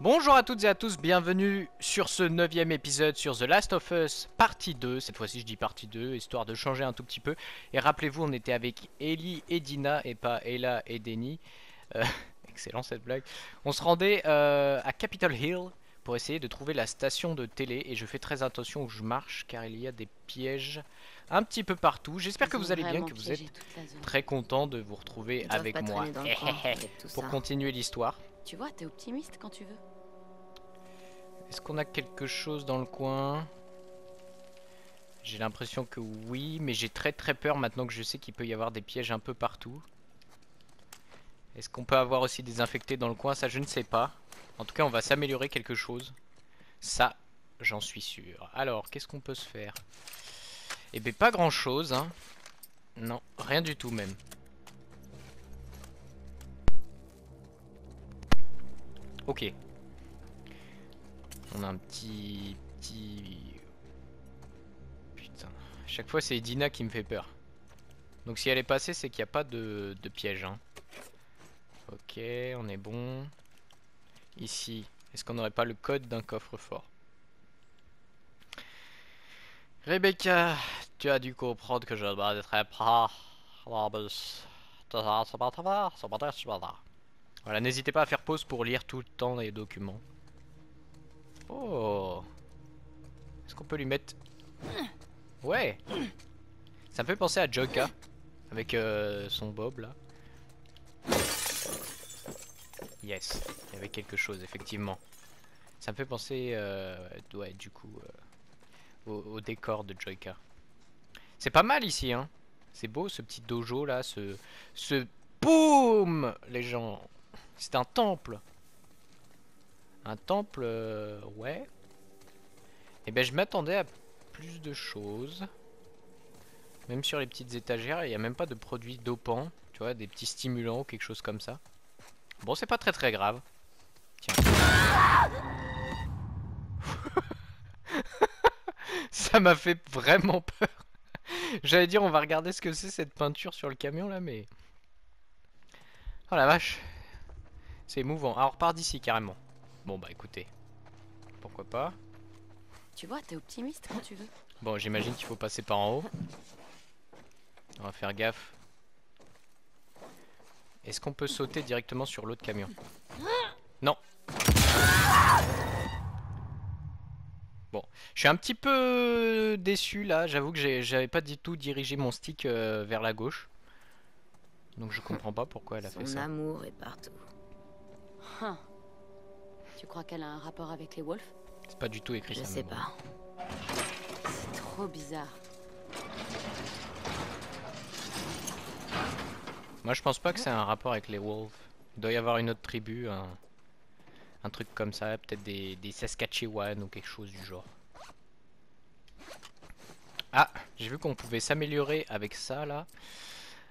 Bonjour à toutes et à tous, bienvenue sur ce 9e épisode sur The Last of Us partie 2. Cette fois-ci je dis partie 2, histoire de changer un tout petit peu. Et rappelez-vous, on était avec Ellie et Dina et pas Ella et Denny. Excellent cette blague. On se rendait à Capitol Hill pour essayer de trouver la station de télé. Et je fais très attention où je marche car il y a des pièges un petit peu partout. J'espère que vous allez bien, que vous êtes très contents de vous retrouver avec moi pour continuer l'histoire. Tu vois, t'es optimiste quand tu veux. Est-ce qu'on a quelque chose dans le coin? J'ai l'impression que oui, mais j'ai très peur maintenant que je sais qu'il peut y avoir des pièges un peu partout. Est-ce qu'on peut avoir aussi des infectés dans le coin? Ça, je ne sais pas. En tout cas, on va s'améliorer quelque chose. Ça, j'en suis sûr. Alors, qu'est-ce qu'on peut se faire? Eh bien, pas grand-chose, hein. Non, rien du tout même. Ok. On a un petit... Putain. À chaque fois, c'est Dina qui me fait peur. Donc si elle est passée, c'est qu'il n'y a pas de piège. Hein. Ok, on est bon. Ici, est-ce qu'on n'aurait pas le code d'un coffre-fort? Rebecca, tu as dû comprendre que je ne m'arrêterai pas. Voilà, n'hésitez pas à faire pause pour lire tout le temps les documents. Oh. Est-ce qu'on peut lui mettre... Ouais. Ça me fait penser à Joker. Avec son bob là. Yes. Il y avait quelque chose effectivement. Ça me fait penser... ouais du coup... au décor de Joker. C'est pas mal ici hein. C'est beau ce petit dojo là. Ce... Boum! Les gens... C'est un temple. Un temple... ouais. Et ben je m'attendais à plus de choses. Même sur les petites étagères, il n'y a même pas de produits dopants. Tu vois, des petits stimulants ou quelque chose comme ça. Bon, c'est pas très grave. Tiens. Ça m'a fait vraiment peur. J'allais dire, on va regarder ce que c'est cette peinture sur le camion là, mais... Oh la vache. C'est émouvant. Ah, on repart d'ici carrément. Bon bah écoutez, pourquoi pas. Tu vois, t'es optimiste quand tu veux. Bon, j'imagine qu'il faut passer par en haut. On va faire gaffe. Est-ce qu'on peut sauter directement sur l'autre camion? Non. Bon, je suis un petit peu déçu là. J'avoue que j'avais pas du tout dirigé mon stick vers la gauche. Donc je comprends pas pourquoi elle a fait ça. Son amour est partout. Huh. Tu crois qu'elle a un rapport avec les wolves? C'est pas du tout écrit ça. Je sais pas. C'est trop bizarre. Moi je pense pas que c'est un rapport avec les wolves. Il doit y avoir une autre tribu, un truc comme ça, peut-être des Saskatchewan ou quelque chose du genre. Ah, j'ai vu qu'on pouvait s'améliorer avec ça là.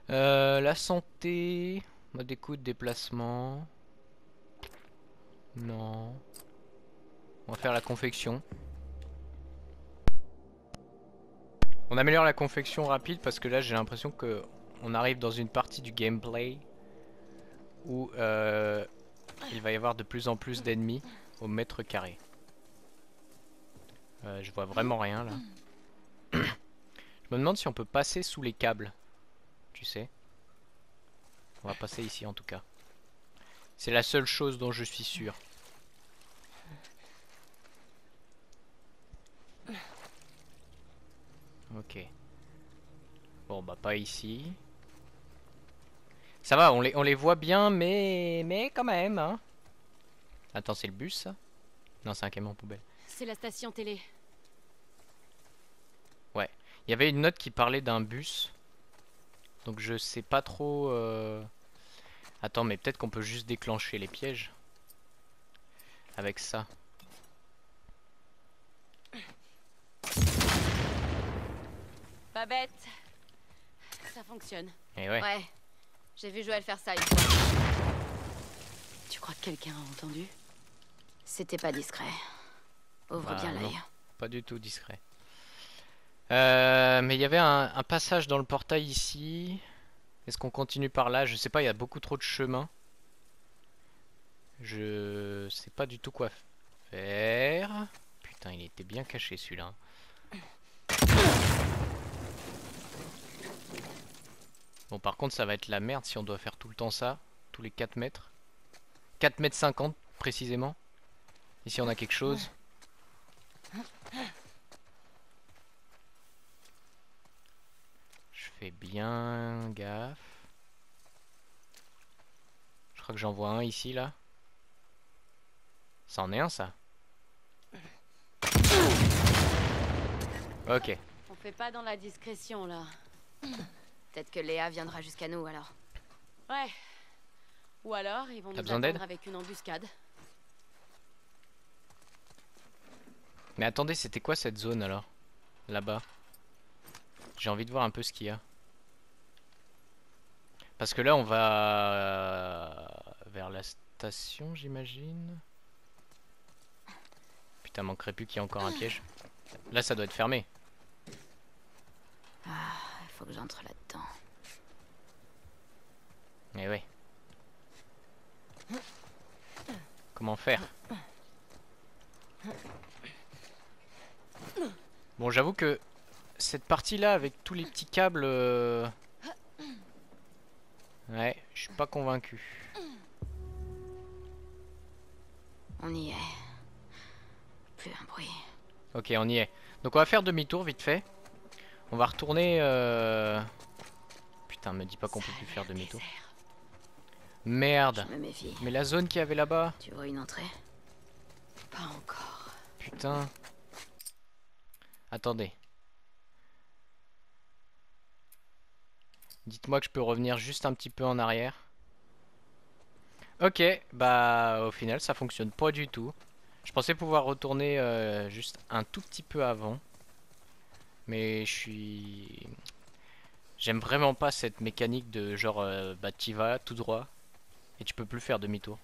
La santé, mode écoute, déplacement. Non. On va faire la confection. On améliore la confection rapide parce que là j'ai l'impression que on arrive dans une partie du gameplay où il va y avoir de plus en plus d'ennemis au mètre carré. Je vois vraiment rien là. Je me demande si on peut passer sous les câbles. Tu sais, on va passer ici en tout cas. C'est la seule chose dont je suis sûr. Ok. Bon bah pas ici. Ça va, on les voit bien mais quand même hein. Attends, c'est le bus ça? Non, c'est un camion poubelle. C'est la station télé. Ouais, il y avait une note qui parlait d'un bus. Donc je sais pas trop... Attends, mais peut-être qu'on peut juste déclencher les pièges. Avec ça. Pas bête. Ça fonctionne. Et ouais. Ouais. J'ai vu Joël faire ça une fois. Tu crois que quelqu'un a entendu? C'était pas discret. Ouvre bien l'œil. Pas du tout discret. Mais il y avait un passage dans le portail ici. Est-ce qu'on continue par là? Je sais pas, il y a beaucoup trop de chemins. Je sais pas du tout quoi faire. Putain, il était bien caché celui-là. Bon, par contre, ça va être la merde si on doit faire tout le temps ça. Tous les 4 mètres. 4 mètres 50 précisément. Ici, on a quelque chose. Je fais bien gaffe. Je crois que j'en vois un ici, là. Ça en est un, ça. Ok. On fait pas dans la discrétion, là. Peut-être que Léa viendra jusqu'à nous, alors. Ouais. Ou alors, ils vont nous attendre avec une embuscade. Mais attendez, c'était quoi cette zone, alors? Là-bas. J'ai envie de voir un peu ce qu'il y a. Parce que là, on va... vers la station, j'imagine. Putain, manquerait plus qu'il y ait encore un piège. Là, ça doit être fermé. Ah, il faut que j'entre là-dedans. Mais ouais. Comment faire? Bon, j'avoue que... cette partie-là, avec tous les petits câbles... ouais, je suis pas convaincu. On y est. Plus un bruit. Ok, on y est. Donc on va faire demi-tour, vite fait. On va retourner... Putain, me dis pas qu'on peut plus faire demi-tour. Merde. Je me méfie. Mais la zone qu'il y avait là-bas... Tu vois une entrée? Pas encore. Putain. Attendez. Dites-moi que je peux revenir juste un petit peu en arrière. Ok, bah au final ça fonctionne pas du tout. Je pensais pouvoir retourner juste un tout petit peu avant. Mais je suis... J'aime vraiment pas cette mécanique de genre bah t'y vas tout droit et tu peux plus faire demi-tour.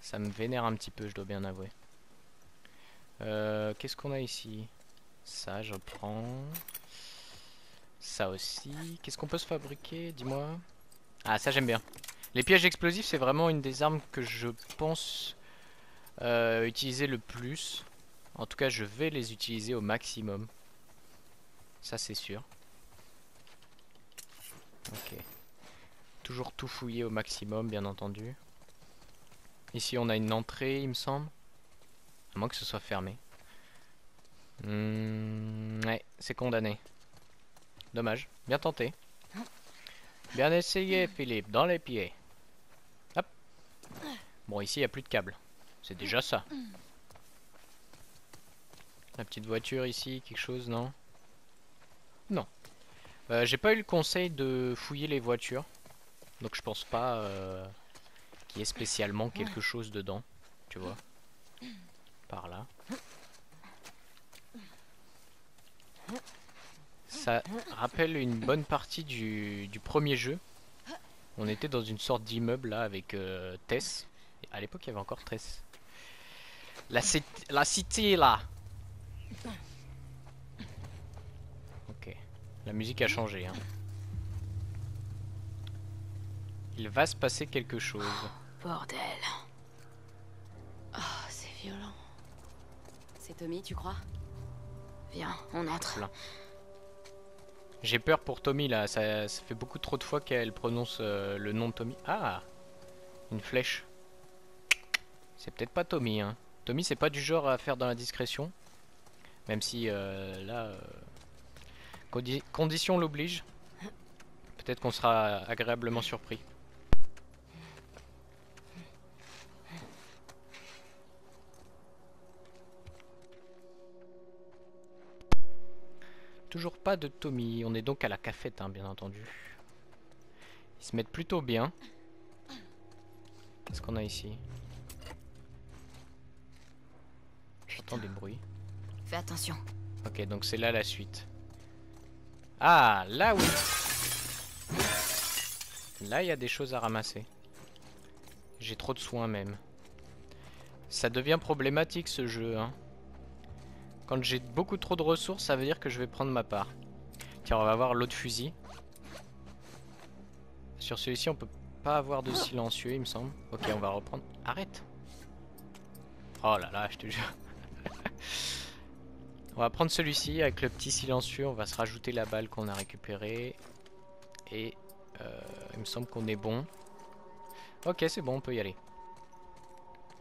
Ça me vénère un petit peu, je dois bien avouer. Qu'est-ce qu'on a ici? Ça je prends... Ça aussi. Qu'est-ce qu'on peut se fabriquer? Dis-moi. Ah, ça j'aime bien. Les pièges explosifs, c'est vraiment une des armes que je pense utiliser le plus. En tout cas, je vais les utiliser au maximum. Ça, c'est sûr. Ok. Toujours tout fouiller au maximum, bien entendu. Ici, on a une entrée, il me semble. À moins que ce soit fermé. Ouais, c'est condamné. Dommage, bien tenté. Bien essayé Philippe, dans les pieds. Hop. Bon ici il n'y a plus de câble. C'est déjà ça. La petite voiture ici, quelque chose, non? Non. J'ai pas eu le conseil de fouiller les voitures. Donc je pense pas qu'il y ait spécialement quelque chose dedans. Tu vois. Par là. Ça rappelle une bonne partie du premier jeu. On était dans une sorte d'immeuble là avec Tess. Et à l'époque il y avait encore Tess. La cité là. Ok. La musique a changé. Hein. Il va se passer quelque chose. Oh, bordel. Oh, c'est violent. C'est Tommy, tu crois? Viens, on entre. Là. J'ai peur pour Tommy là, ça fait beaucoup trop de fois qu'elle prononce le nom de Tommy. Ah, une flèche. C'est peut-être pas Tommy, hein. Tommy c'est pas du genre à faire dans la discrétion. Même si là, condition l'oblige. Peut-être qu'on sera agréablement surpris. Toujours pas de Tommy, on est donc à la cafette hein, bien entendu. Ils se mettent plutôt bien. Qu'est-ce qu'on a ici? J'entends des bruits. Fais attention. Ok, donc c'est là la suite. Ah, là oui. Là il y a des choses à ramasser. J'ai trop de soins même. Ça devient problématique ce jeu hein. Quand j'ai beaucoup trop de ressources, ça veut dire que je vais prendre ma part. Tiens, on va voir l'autre fusil. Sur celui-ci, on peut pas avoir de silencieux, il me semble. Ok, on va reprendre. Arrête. Oh là là, je te jure. On va prendre celui-ci avec le petit silencieux. On va se rajouter la balle qu'on a récupérée. Et il me semble qu'on est bon. Ok, c'est bon, on peut y aller.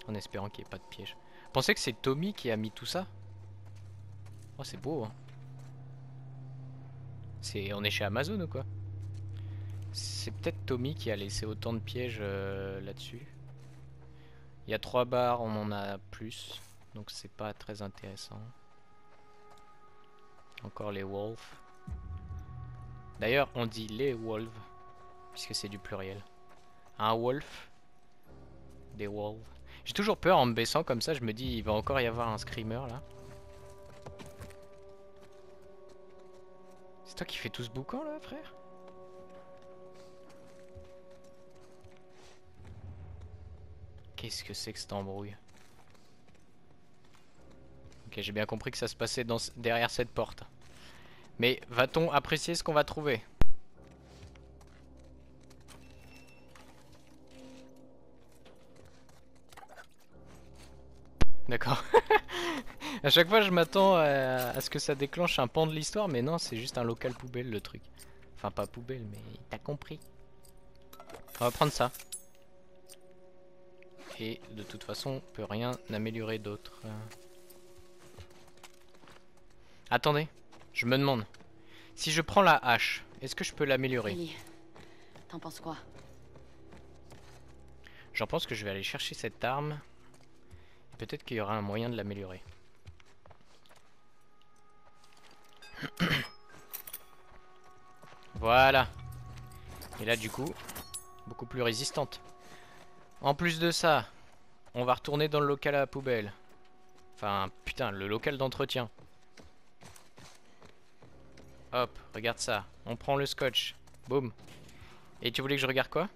En espérant qu'il n'y ait pas de piège. Pensez que c'est Tommy qui a mis tout ça. Oh, c'est beau, hein. On est chez Amazon ou quoi? C'est peut-être Tommy qui a laissé autant de pièges là-dessus. Il y a 3 barres, on en a plus. Donc c'est pas très intéressant. Encore les wolves. D'ailleurs on dit les wolves, puisque c'est du pluriel. Un wolf, des wolves. J'ai toujours peur en me baissant comme ça, je me dis il va encore y avoir un screamer là. C'est toi qui fais tout ce boucan là, frère? Qu'est-ce que c'est que cette embrouille? Ok, j'ai bien compris que ça se passait derrière cette porte. Mais va-t-on apprécier ce qu'on va trouver? D'accord. À chaque fois je m'attends à ce que ça déclenche un pan de l'histoire, mais non, c'est juste un local poubelle le truc. Enfin pas poubelle, mais t'as compris. On va prendre ça. Et de toute façon, on peut rien améliorer d'autre. Attendez, je me demande. Si je prends la hache, est-ce que je peux l'améliorer? Oui. T'en penses quoi? J'en pense que je vais aller chercher cette arme. Peut-être qu'il y aura un moyen de l'améliorer. Voilà. Et là du coup, beaucoup plus résistante. En plus de ça, on va retourner dans le local à la poubelle. Enfin, putain, le local d'entretien. Hop, regarde ça. On prend le scotch. Boum. Et tu voulais que je regarde quoi?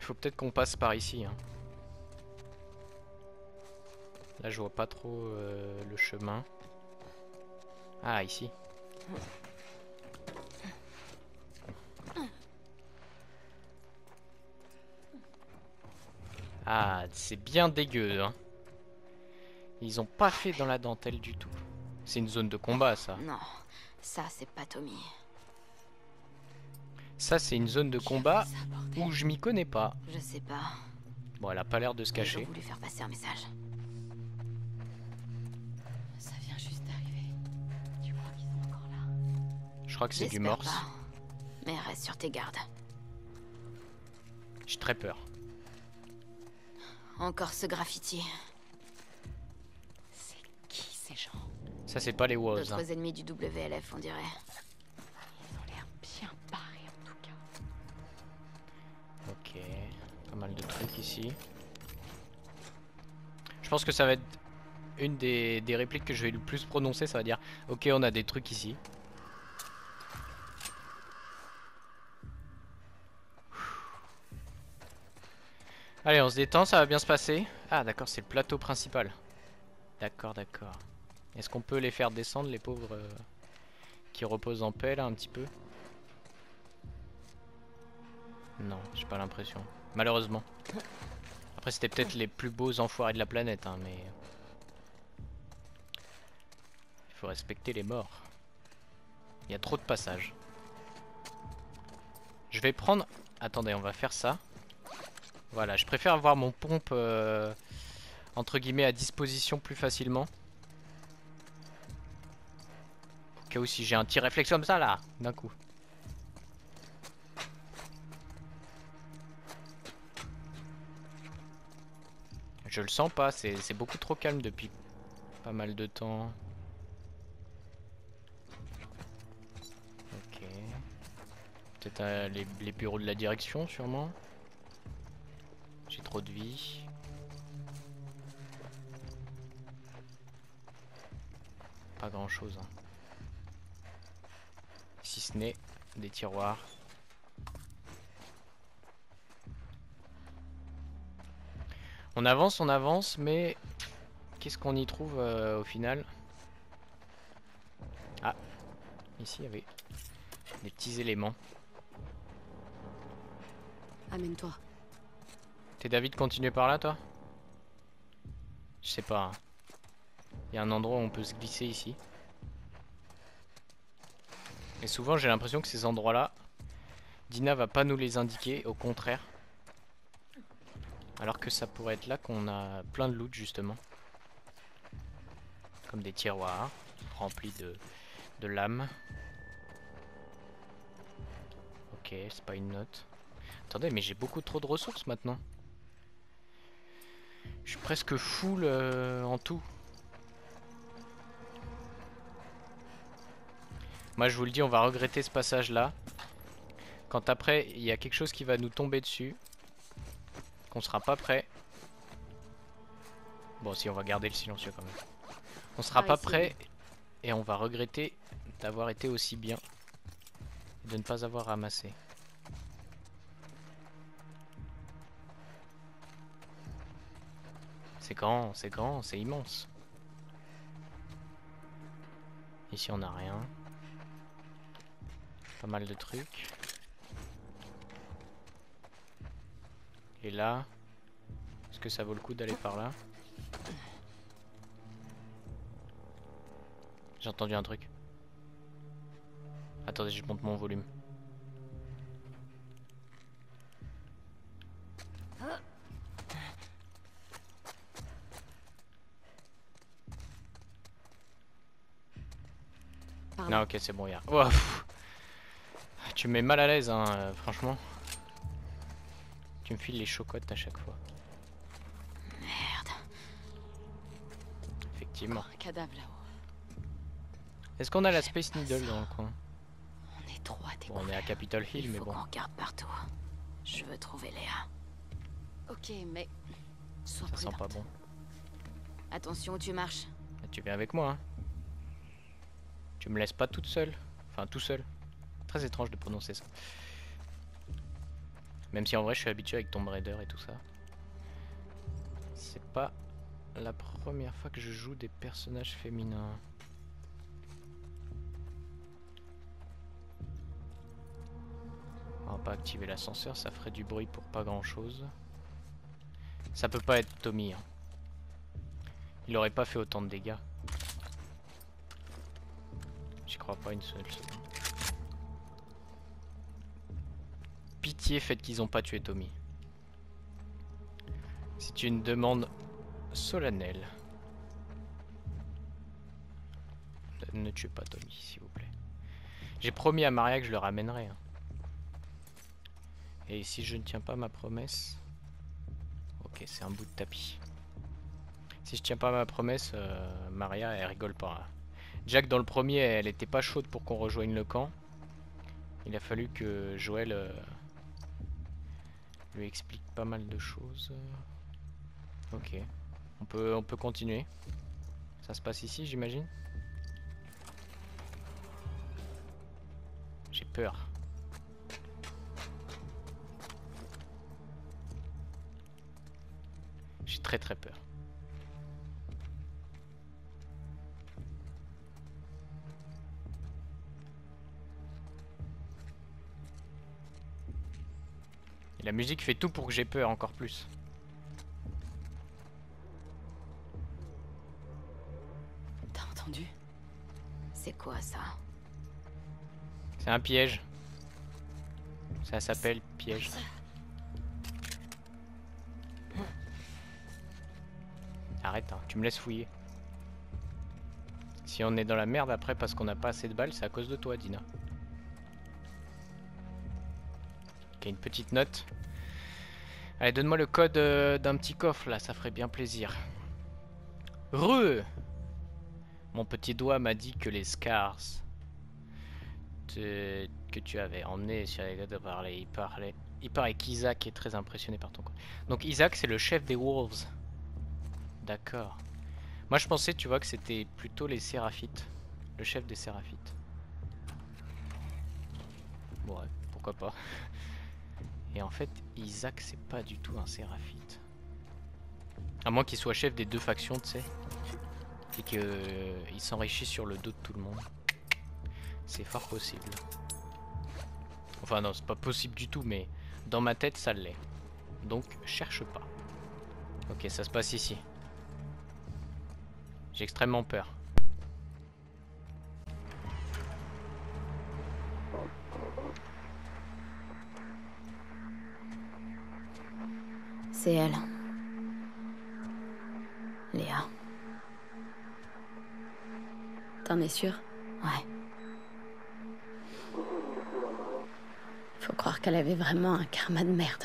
Il faut peut-être qu'on passe par ici. Hein. Là, je vois pas trop le chemin. Ah, ici. Ah, c'est bien dégueu, hein. Ils ont pas fait dans la dentelle du tout. C'est une zone de combat, ça. Non, ça, c'est pas Tommy. Ça, c'est une zone de combat où je m'y connais pas. Je sais pas. Bon, elle a pas l'air de se cacher. J'ai voulu faire passer un message. Ça vient juste d'arriver. Tu crois qu'ils sont encore là? Je crois que c'est du morse. Pas. Mais reste sur tes gardes. J'ai très peur. Encore ce graffiti. C'est qui ces gens? Ça c'est pas les Wolves. D'autres ennemis du WLF on dirait. Ils ont l'air bien barrés en tout cas. Ok, pas mal de trucs ici. Je pense que ça va être une des répliques que je vais le plus prononcer, ça va dire ok on a des trucs ici. Allez, on se détend, ça va bien se passer. Ah d'accord, c'est le plateau principal. D'accord, d'accord. Est-ce qu'on peut les faire descendre, les pauvres qui reposent en paix là un petit peu? Non, j'ai pas l'impression. Malheureusement. Après c'était peut-être les plus beaux enfoirés de la planète, hein, mais... Il faut respecter les morts. Il y a trop de passages. Je vais prendre... Attendez, on va faire ça. Voilà, je préfère avoir mon pompe entre guillemets à disposition plus facilement. Au cas où si j'ai un petit réflexe comme ça là, d'un coup. Je le sens pas, c'est beaucoup trop calme depuis pas mal de temps. Ok. Peut-être les bureaux de la direction sûrement. J'ai trop de vie. Pas grand chose. Hein. Si ce n'est des tiroirs. On avance, mais qu'est-ce qu'on y trouve au final? Ah, ici il y avait des petits éléments. Amène-toi. T'es David, continuer par là, toi? Je sais pas. Il y a un endroit où on peut se glisser ici. Et souvent, j'ai l'impression que ces endroits-là, Dina va pas nous les indiquer, au contraire. Alors que ça pourrait être là qu'on a plein de loot, justement. Comme des tiroirs remplis de lames. Ok, c'est pas une note. Attendez, mais j'ai beaucoup trop de ressources maintenant. Je suis presque full en tout. Moi je vous le dis, on va regretter ce passage là. Quand après il y a quelque chose qui va nous tomber dessus, qu'on sera pas prêt. Bon, si, on va garder le silencieux quand même. On sera pas prêt et on va regretter d'avoir été aussi bien. De ne pas avoir ramassé. C'est grand, c'est immense. Ici on n'a rien. Pas mal de trucs. Et là, est-ce que ça vaut le coup d'aller par là? J'ai entendu un truc. Attendez, je monte mon volume. Pardon. Non, ok, c'est bon, y'a. Oh, tu me mets mal à l'aise, hein, franchement. Tu me files les chocottes à chaque fois. Merde. Effectivement. Un cadavre là-haut. Est-ce qu'on a la Space Needle dans le coin? Bon, on est à Capitol Hill, mais bon. On regarde partout. Je veux trouver Léa. Ok, mais. Sois ça prudente. Sent pas bon. Attention, tu marches. Et tu viens avec moi. Hein. Tu me laisses pas toute seule. Enfin, tout seul. Très étrange de prononcer ça. Même si en vrai, je suis habitué avec Tomb Raider et tout ça. C'est pas la première fois que je joue des personnages féminins. On va pas activer l'ascenseur, ça ferait du bruit pour pas grand chose. Ça peut pas être Tommy. Hein. Il aurait pas fait autant de dégâts. J'y crois pas une seule seconde. Pitié, faites qu'ils ont pas tué Tommy. C'est une demande solennelle. Ne tuez pas Tommy, s'il vous plaît. J'ai promis à Maria que je le ramènerai. Hein. Et si je ne tiens pas ma promesse... Ok, c'est un bout de tapis. Si je tiens pas ma promesse, Maria, elle rigole pas. Jack, dans le premier, elle était pas chaude pour qu'on rejoigne le camp. Il a fallu que Joël lui explique pas mal de choses. Ok, on peut continuer. Ça se passe ici, j'imagine. J'ai peur. J'ai très peur. Et la musique fait tout pour que j'ai peur encore plus. T'as entendu? C'est quoi ça? C'est un piège. Ça s'appelle piège. Arrête, hein, tu me laisses fouiller. Si on est dans la merde après parce qu'on n'a pas assez de balles, c'est à cause de toi, Dina. Ok, une petite note. Allez, donne-moi le code d'un petit coffre, là, ça ferait bien plaisir. Re! Mon petit doigt m'a dit que les Scars que tu avais emmenés sur les gars de parler, il paraît qu'Isaac est très impressionné par ton code. Donc Isaac, c'est le chef des Wolves. D'accord. Moi je pensais, tu vois, que c'était plutôt les Séraphites. Le chef des Séraphites. Ouais, pourquoi pas. Et en fait, Isaac, c'est pas du tout un Séraphite. À moins qu'il soit chef des deux factions, tu sais. Et qu'il s'enrichisse sur le dos de tout le monde. C'est fort possible. Enfin non, c'est pas possible du tout, mais dans ma tête ça l'est. Donc cherche pas. Ok, ça se passe ici. J'ai extrêmement peur. C'est elle. Léa. T'en es sûre? Ouais. Faut croire qu'elle avait vraiment un karma de merde.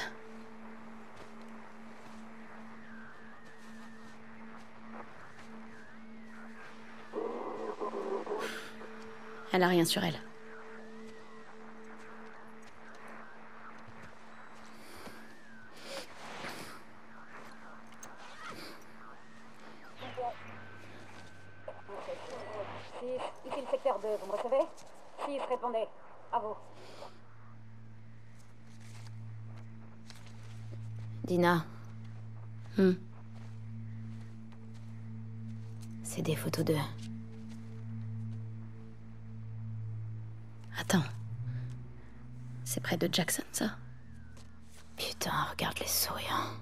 Elle a rien sur elle. Dina. C'est des photos d'eux. Attends. C'est près de Jackson, ça? Putain, regarde les souriants.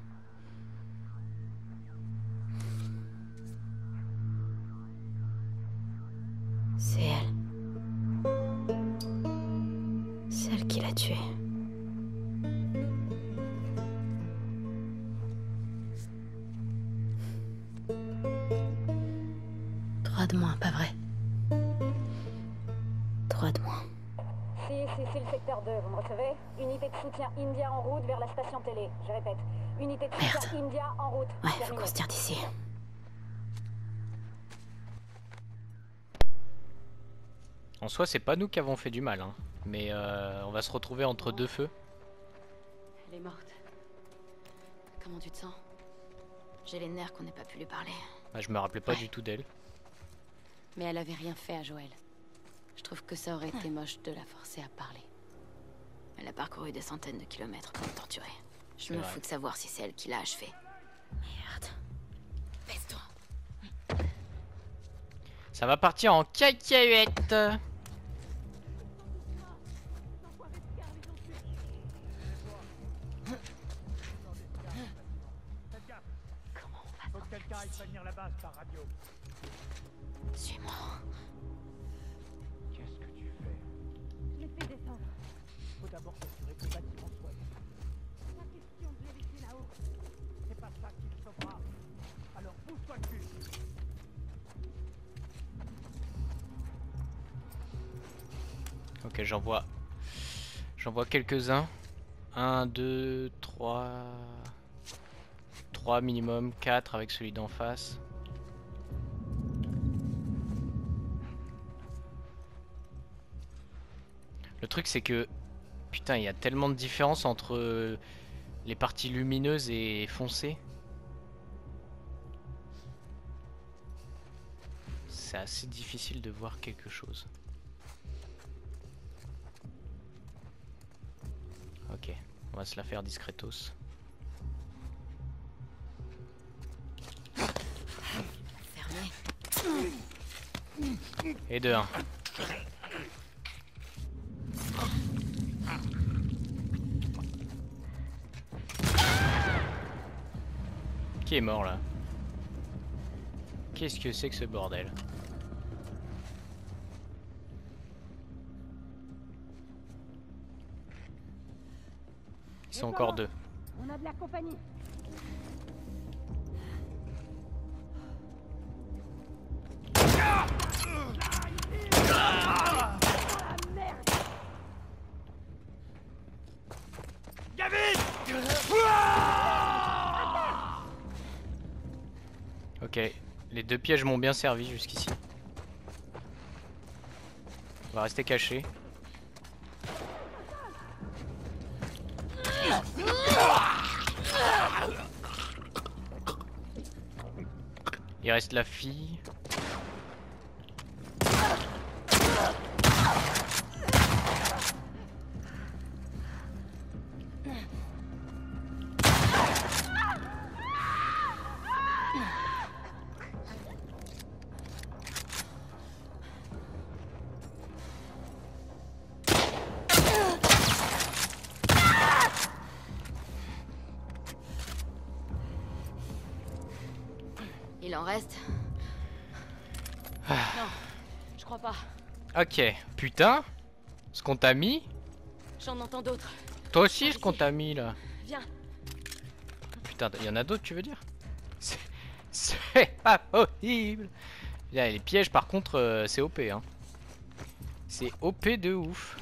C'est elle. Celle qui l'a tué. De moins, pas vrai? 3 de moins. Si, le secteur 2, vous me recevez? Unité de soutien India en route vers la station télé. Je répète, unité de soutien India en route. Ouais, faut qu'on se tire d'ici. En soi, c'est pas nous qui avons fait du mal, hein. Mais on va se retrouver entre deux feux. Elle est morte. Comment tu te sens? J'ai les nerfs qu'on n'ait pas pu lui parler. Bah, je me rappelais pas du tout d'elle. Mais elle avait rien fait à Joël. Je trouve que ça aurait été moche de la forcer à parler. Elle a parcouru des centaines de kilomètres pour me torturer. Je me fous de savoir si c'est elle qui l'a achevé. Merde. Baisse-toi. Ça va partir en cacahuète. Comment on va par radio. Suis-moi. Qu'est-ce que tu fais? Je l'ai fait descendre. Faut d'abord s'assurer que le bâtiment soit bien. Pas question de l'éviter là-haut. C'est pas ça qui te sauvera. Alors bouge-toi le cul. Ok, j'en vois quelques-uns. 1, 2, 3. 3 minimum, 4 avec celui d'en face. Le truc c'est que, putain, il y a tellement de différence entre les parties lumineuses et foncées. C'est assez difficile de voir quelque chose. Ok, on va se la faire discretos. Fermé. Et dehors. Qui est mort là? Qu'est-ce que c'est que ce bordel? Ils sont encore 2. On a de la compagnie. Ok, les 2 pièges m'ont bien servi jusqu'ici. On va rester caché. Il reste la fille. Il en reste? Non, je crois pas. Ok, putain, ce qu'on t'a mis. J'en entends d'autres. Toi aussi, ce qu'on t'a mis là. Viens. Putain, il y en a d'autres, tu veux dire? C'est pas possible. Là, les pièges, par contre, c'est OP. Hein. C'est OP de ouf.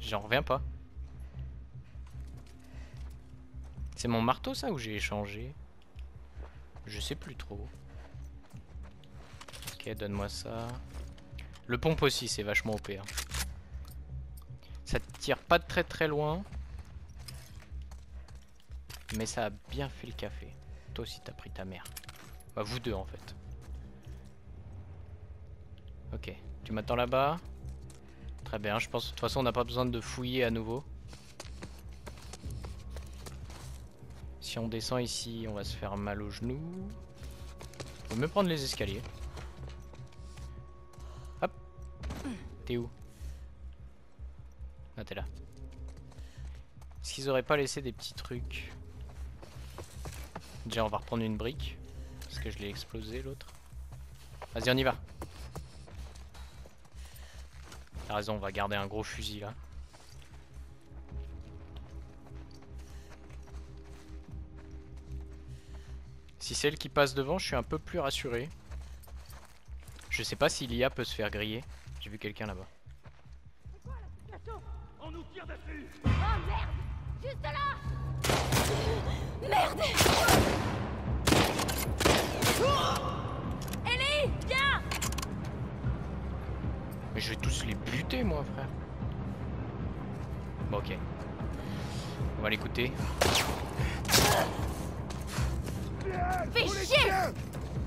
J'en reviens pas. C'est mon marteau, ça, ou j'ai échangé? Je sais plus trop. Ok, donne-moi ça. Le pompe aussi, c'est vachement OP. Hein. Ça tire pas de très loin. Mais ça a bien fait le café. Toi aussi, t'as pris ta mère. Bah, vous deux, en fait. Ok, tu m'attends là-bas. Très bien, je pense de toute façon on n'a pas besoin de fouiller à nouveau. Si on descend ici, on va se faire mal aux genoux. Faut mieux prendre les escaliers. Hop. T'es où? Ah, t'es là. Est-ce qu'ils auraient pas laissé des petits trucs? Déjà on va reprendre une brique. Parce que je l'ai explosé l'autre. Vas-y, on y va. T'as raison, on va garder un gros fusil là. Si c'est elle qui passe devant, je suis un peu plus rassuré. Je sais pas si l'IA peut se faire griller. J'ai vu quelqu'un là-bas. On nous tire dessus. Ah merde! Juste là! Merde! Ellie, viens! Mais je vais tous les buter, moi, frère. Bon, ok. On va l'écouter. Fais chier!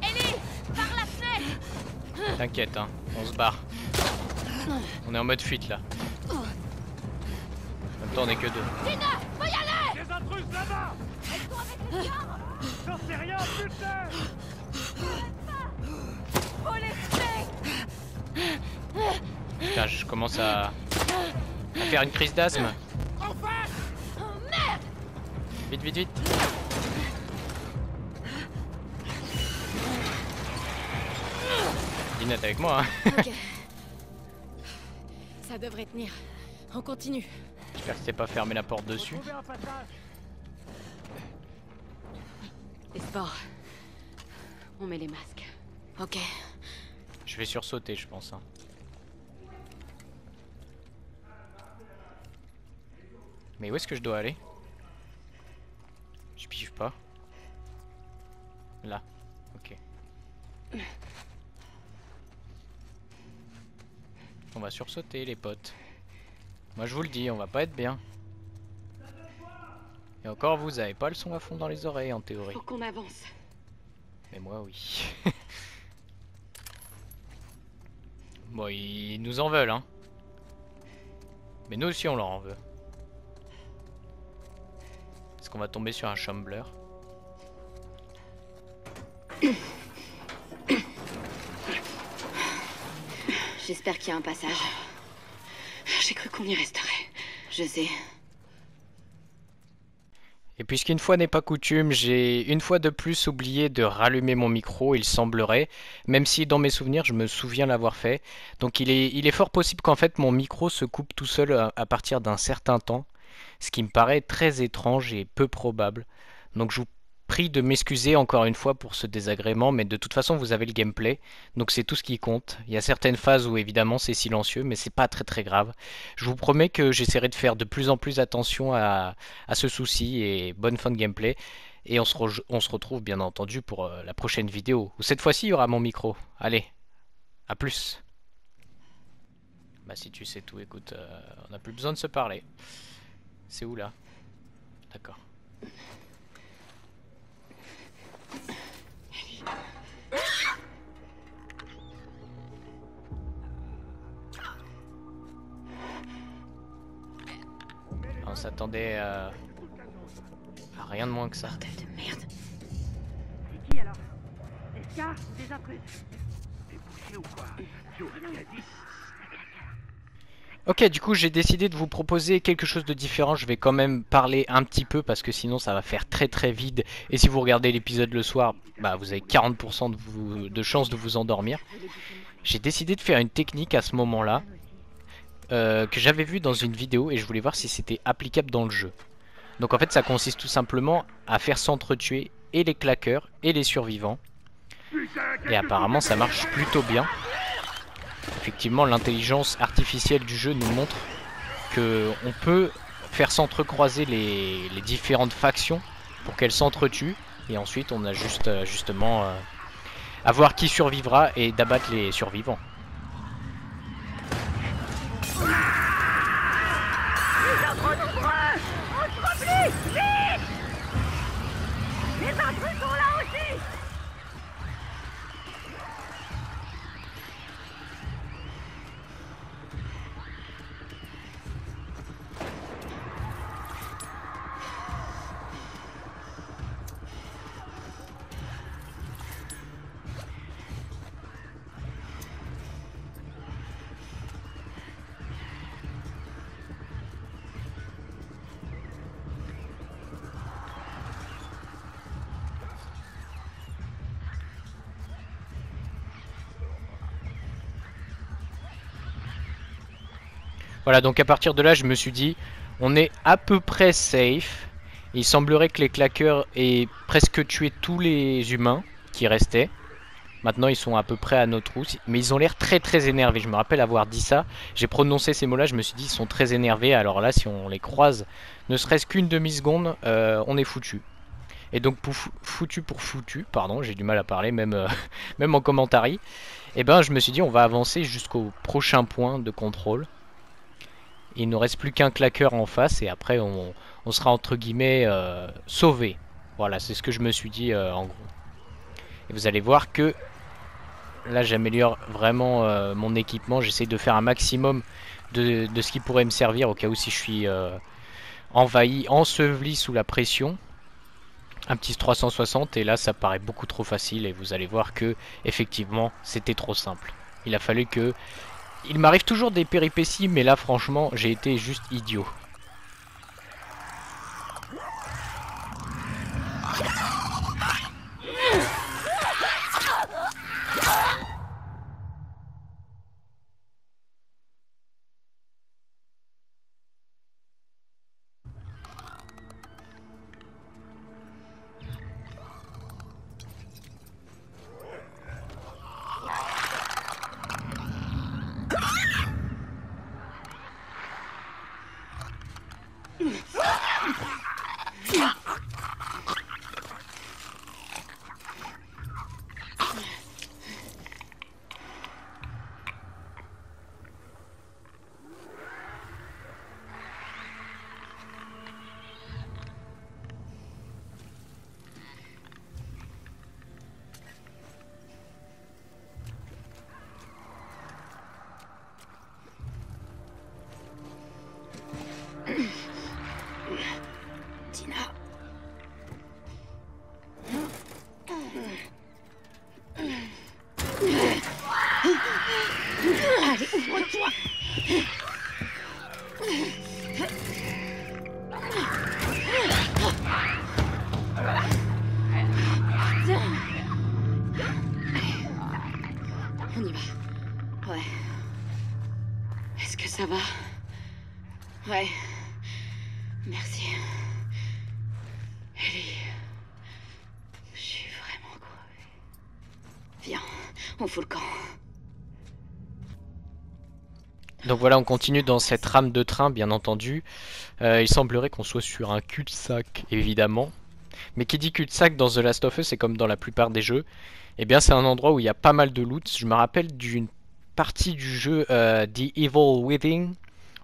Ellie, par la fenêtre! T'inquiète, hein, on se barre. On est en mode fuite, là. En même temps, on est que deux. Dina, faut y aller! Les intruses là-bas! Elles sont avec les gardes! J'en sais rien, putain! Faut les tuer! Putain, je commence à faire une crise d'asthme. En face! Oh merde! Vite. Dina, t'es avec moi, hein? Okay. Ça devrait tenir. On continue. J'espère que t'es pas fermé la porte dessus. Espoir. On met les masques. Ok. Je vais sursauter, je pense, hein. Mais où est-ce que je dois aller? Je pige pas. Là. Ok. On va sursauter, les potes. Moi je vous le dis, on va pas être bien. Et encore, vous avez pas le son à fond dans les oreilles en théorie. Faut qu'on avance. Mais moi oui. Bon, ils nous en veulent, hein. Mais nous aussi on leur en veut. On va tomber sur un chambler. J'espère qu'il y a un passage. J'ai cru qu'on y resterait. Je sais. Et puisqu'une fois n'est pas coutume, j'ai une fois de plus oublié de rallumer mon micro, il semblerait, même si dans mes souvenirs je me souviens l'avoir fait. Donc il est fort possible qu'en fait mon micro se coupe tout seul à partir d'un certain temps. Ce qui me paraît très étrange et peu probable. Donc je vous prie de m'excuser encore une fois pour ce désagrément, mais de toute façon vous avez le gameplay, donc c'est tout ce qui compte. Il y a certaines phases où évidemment c'est silencieux, mais c'est pas très grave. Je vous promets que j'essaierai de faire de plus en plus attention à ce souci, et bonne fin de gameplay. Et on se retrouve bien entendu pour la prochaine vidéo, où cette fois-ci il y aura mon micro. Allez, à plus. Bah si tu sais tout, écoute, on n'a plus besoin de se parler. C'est où là? D'accord. On s'attendait à rien de moins que ça. Bordel de merde. C'est qui alors? Des Scars ou des intrus? Des bouchers ou quoi? Joël a dit. Ok, du coup j'ai décidé de vous proposer quelque chose de différent. Je vais quand même parler un petit peu parce que sinon ça va faire très vide. Et si vous regardez l'épisode le soir, bah vous avez 40% de chance de vous endormir. J'ai décidé de faire une technique à ce moment-là que j'avais vue dans une vidéo et je voulais voir si c'était applicable dans le jeu. Donc en fait ça consiste tout simplement à faire s'entretuer et les claqueurs et les survivants. Et apparemment ça marche plutôt bien. Effectivement l'intelligence artificielle du jeu nous montre qu'on peut faire s'entrecroiser les différentes factions pour qu'elles s'entretuent. Et ensuite on a juste justement à voir qui survivra et d'abattre les survivants. Voilà, donc à partir de là, je me suis dit, on est à peu près safe. Il semblerait que les claqueurs aient presque tué tous les humains qui restaient. Maintenant, ils sont à peu près à notre route. Mais ils ont l'air très énervés. Je me rappelle avoir dit ça. J'ai prononcé ces mots-là, je me suis dit, ils sont très énervés. Alors là, si on les croise, ne serait-ce qu'une demi-seconde, on est foutu. Et donc, pour foutu, pardon, j'ai du mal à parler, même en commentary. Et eh ben, je me suis dit, on va avancer jusqu'au prochain point de contrôle. Il ne nous reste plus qu'un claqueur en face et après on sera entre guillemets sauvé. Voilà, c'est ce que je me suis dit en gros. Et vous allez voir que là j'améliore vraiment mon équipement. J'essaie de faire un maximum de ce qui pourrait me servir au cas où si je suis envahi, enseveli sous la pression. Un petit 360 et là ça paraît beaucoup trop facile et vous allez voir que effectivement c'était trop simple. Il a fallu que... Il m'arrive toujours des péripéties, mais là, franchement, j'ai été juste idiot. Donc voilà, on continue dans cette rame de train, bien entendu. Il semblerait qu'on soit sur un cul-de-sac, évidemment. Mais qui dit cul-de-sac dans The Last of Us, c'est comme dans la plupart des jeux. Eh bien, c'est un endroit où il y a pas mal de loot. Je me rappelle d'une partie du jeu The Evil Within,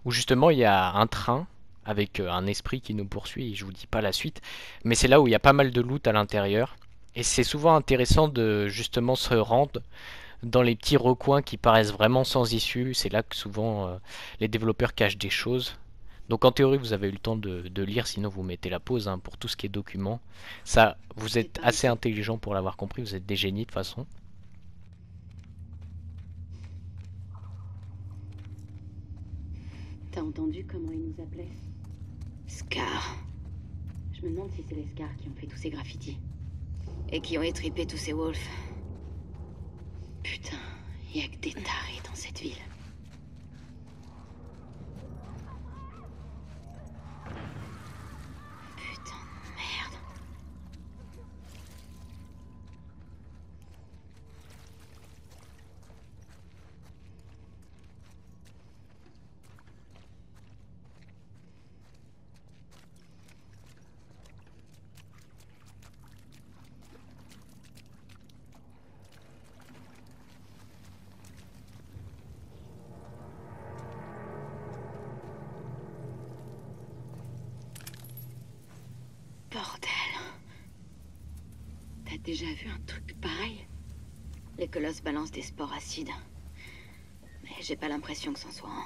où justement il y a un train avec un esprit qui nous poursuit. Et je vous dis pas la suite, mais c'est là où il y a pas mal de loot à l'intérieur. Et c'est souvent intéressant de justement se rendre dans les petits recoins qui paraissent vraiment sans issue. C'est là que souvent les développeurs cachent des choses. Donc en théorie vous avez eu le temps de lire, sinon vous mettez la pause hein, pour tout ce qui est documents. Ça, vous êtes assez intelligent pour l'avoir compris, vous êtes des génies de toute façon. entendu comment ils nous appelaient ? Scars. Je me demande si c'est les Scars qui ont fait tous ces graffitis. Et qui ont étripé tous ces wolfs. Putain, y a que des tarés dans cette ville. Putain de merde. J'ai déjà vu un truc pareil. Les colosses balancent des spores acides. Mais j'ai pas l'impression que c'en soit un.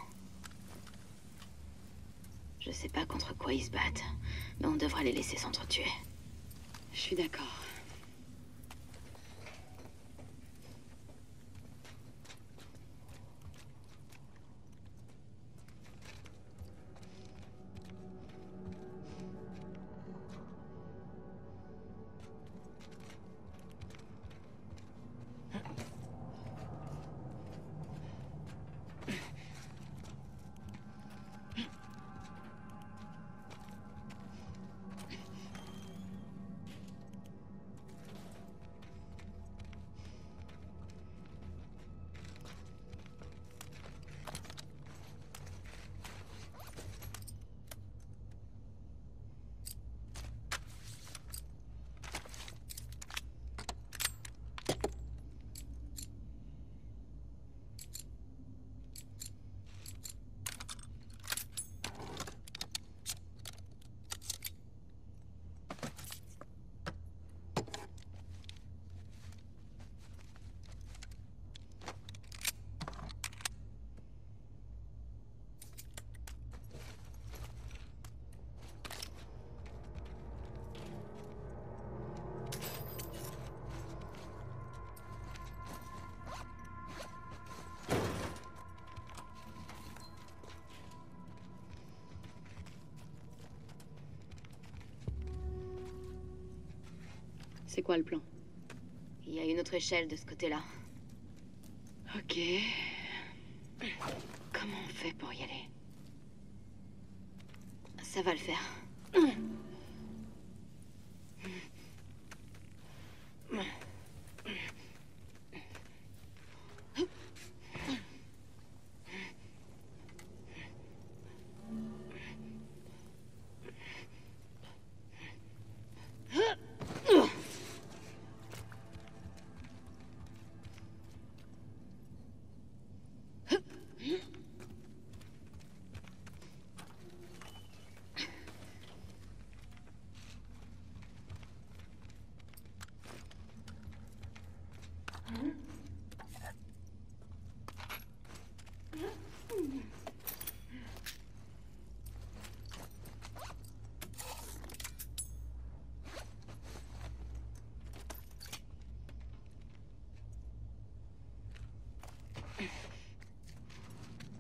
Je sais pas contre quoi ils se battent, mais on devra les laisser s'entretuer. Je suis d'accord. C'est quoi le plan? Il y a une autre échelle de ce côté-là. Ok. Comment on fait pour y aller? Ça va le faire.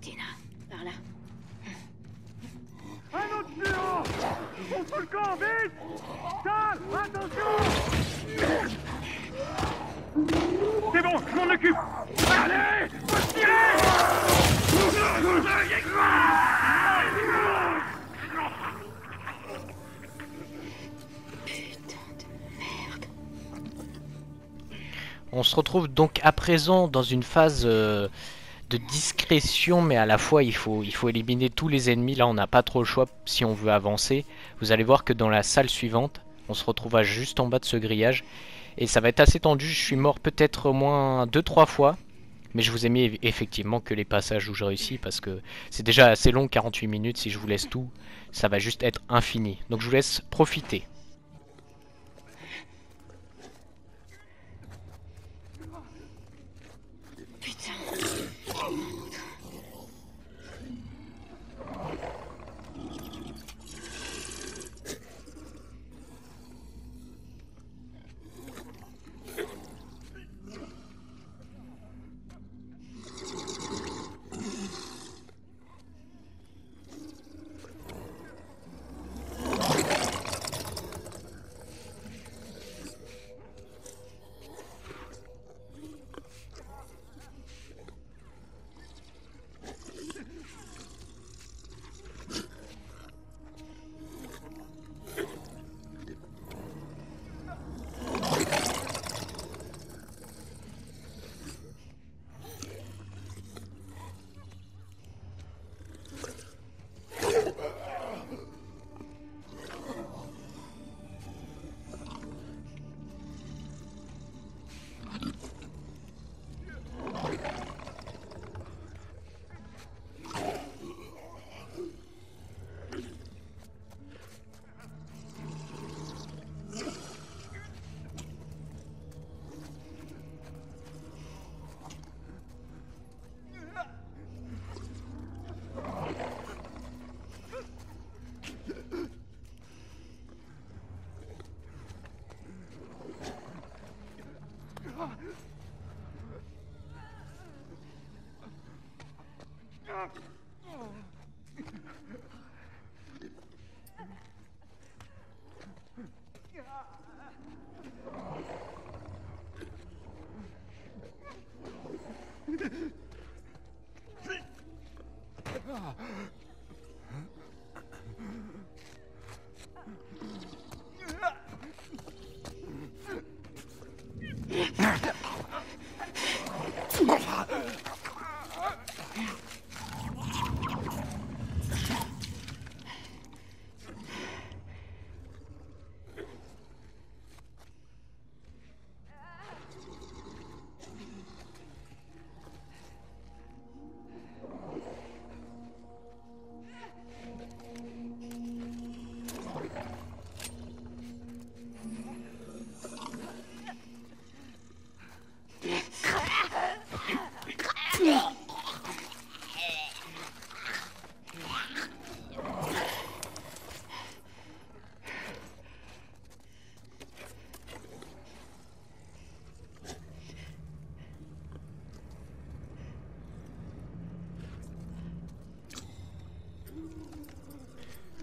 Dina, par là. Un autre mur! On fout le camp, vite! Sale, attention! C'est bon, je m'en occupe! Allez! Faut tirer! On se retrouve donc à présent dans une phase de discrétion, mais à la fois il faut éliminer tous les ennemis. Là on n'a pas trop le choix si on veut avancer. Vous allez voir que dans la salle suivante, on se retrouve à juste en bas de ce grillage. Et ça va être assez tendu, je suis mort peut-être au moins 2-3 fois. Mais je vous ai mis effectivement que les passages où je réussis, parce que c'est déjà assez long, 48 minutes, si je vous laisse tout, ça va juste être infini. Donc je vous laisse profiter.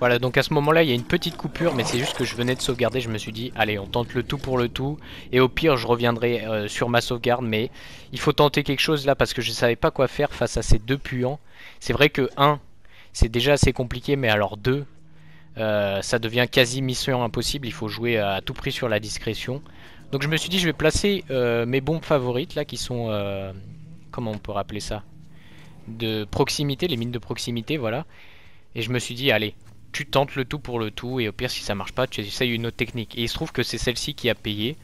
Voilà, donc à ce moment-là, il y a une petite coupure, mais c'est juste que je venais de sauvegarder. Je me suis dit, allez, on tente le tout pour le tout. Et au pire, je reviendrai sur ma sauvegarde. Mais il faut tenter quelque chose là, parce que je ne savais pas quoi faire face à ces deux puants. C'est vrai que 1, c'est déjà assez compliqué, mais alors 2, ça devient quasi mission impossible. Il faut jouer à tout prix sur la discrétion. Donc je me suis dit, je vais placer mes bombes favorites là, qui sont... comment on peut rappeler ça? De proximité, les mines de proximité, voilà. Et je me suis dit, allez... tu tentes le tout pour le tout et au pire si ça marche pas tu essayes une autre technique. Et il se trouve que c'est celle-ci qui a payé.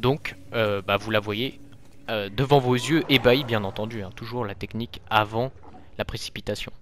Donc bah, vous la voyez devant vos yeux, ébahis bien entendu hein. Toujours la technique avant la précipitation.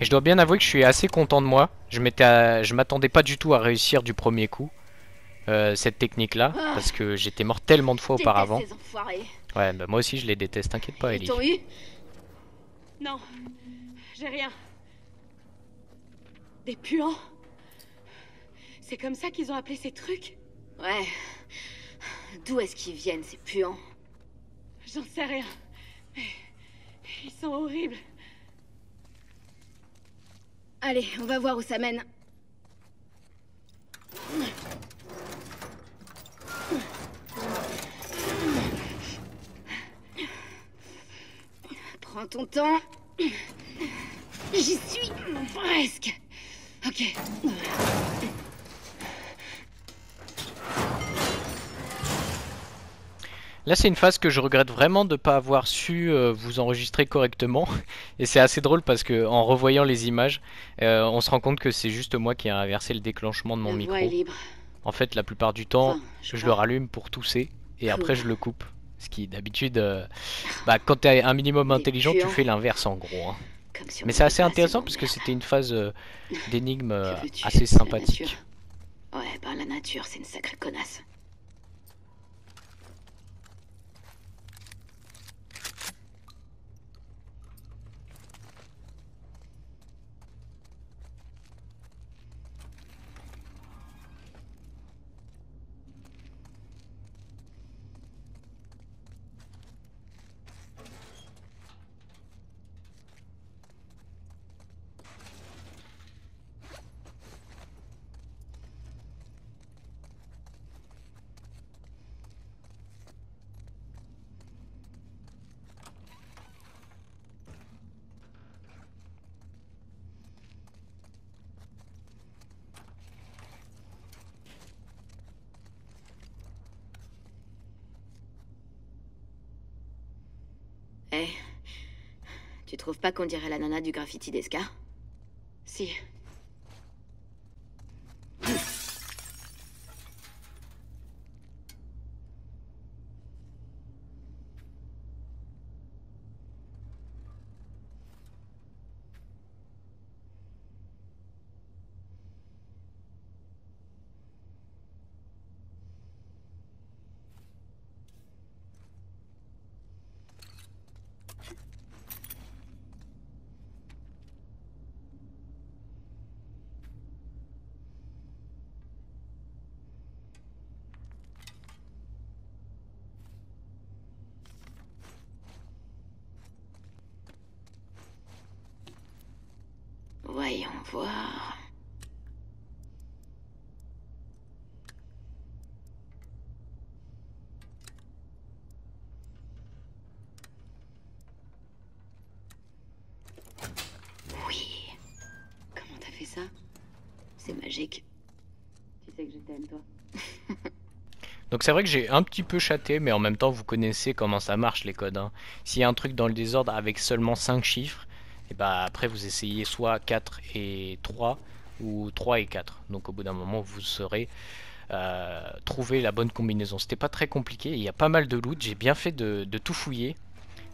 Et je dois bien avouer que je suis assez content de moi. Je m'attendais pas du tout à réussir du premier coup cette technique là, parce que j'étais mort tellement de fois auparavant. Ouais bah moi aussi je les déteste, t'inquiète pas Ellie. Ils t'ont eu ? Non, j'ai rien. Des puants. C'est comme ça qu'ils ont appelé ces trucs? Ouais. D'où est-ce qu'ils viennent ces puants? J'en sais rien. Mais ils sont horribles. Allez, on va voir où ça mène. Prends ton temps. J'y suis presque. Ok. Là c'est une phase que je regrette vraiment de ne pas avoir su vous enregistrer correctement. Et c'est assez drôle parce que en revoyant les images, on se rend compte que c'est juste moi qui ai inversé le déclenchement de mon micro. En fait la plupart du temps, je le rallume pour tousser et après je le coupe. Ce qui d'habitude, bah, quand tu es un minimum intelligent, tu fais l'inverse en gros. Hein. Mais c'est assez intéressant parce que c'était une phase d'énigme assez sympathique. Ouais, bah la nature c'est une sacrée connasse. Tu trouves pas qu'on dirait la nana du graffiti d'Esca? Si. Voyons voir... ça. C'est magique. Tu sais que je t'aime, toi. Donc c'est vrai que j'ai un petit peu chaté, mais en même temps vous connaissez comment ça marche les codes. Hein. S'il y a un truc dans le désordre avec seulement 5 chiffres, et bah après vous essayez soit 4 et 3 ou 3 et 4. Donc au bout d'un moment vous saurez trouver la bonne combinaison. C'était pas très compliqué, il y a pas mal de loot, j'ai bien fait de tout fouiller.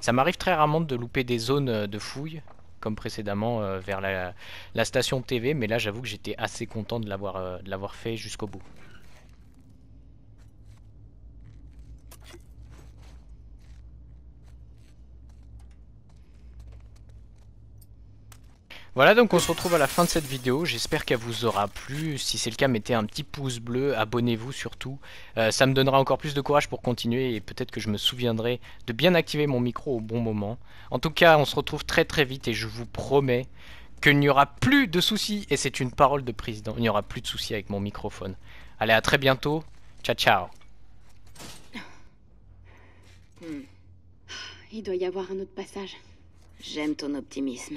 Ça m'arrive très rarement de louper des zones de fouille, comme précédemment vers la station TV, mais là j'avoue que j'étais assez content de l'avoir fait jusqu'au bout. Voilà, donc on se retrouve à la fin de cette vidéo, j'espère qu'elle vous aura plu, si c'est le cas mettez un petit pouce bleu, abonnez-vous surtout, ça me donnera encore plus de courage pour continuer et peut-être que je me souviendrai de bien activer mon micro au bon moment. En tout cas on se retrouve très très vite et je vous promets qu'il n'y aura plus de soucis, et c'est une parole de président, il n'y aura plus de soucis avec mon microphone. Allez, à très bientôt, ciao ciao. Il doit y avoir un autre passage. J'aime ton optimisme.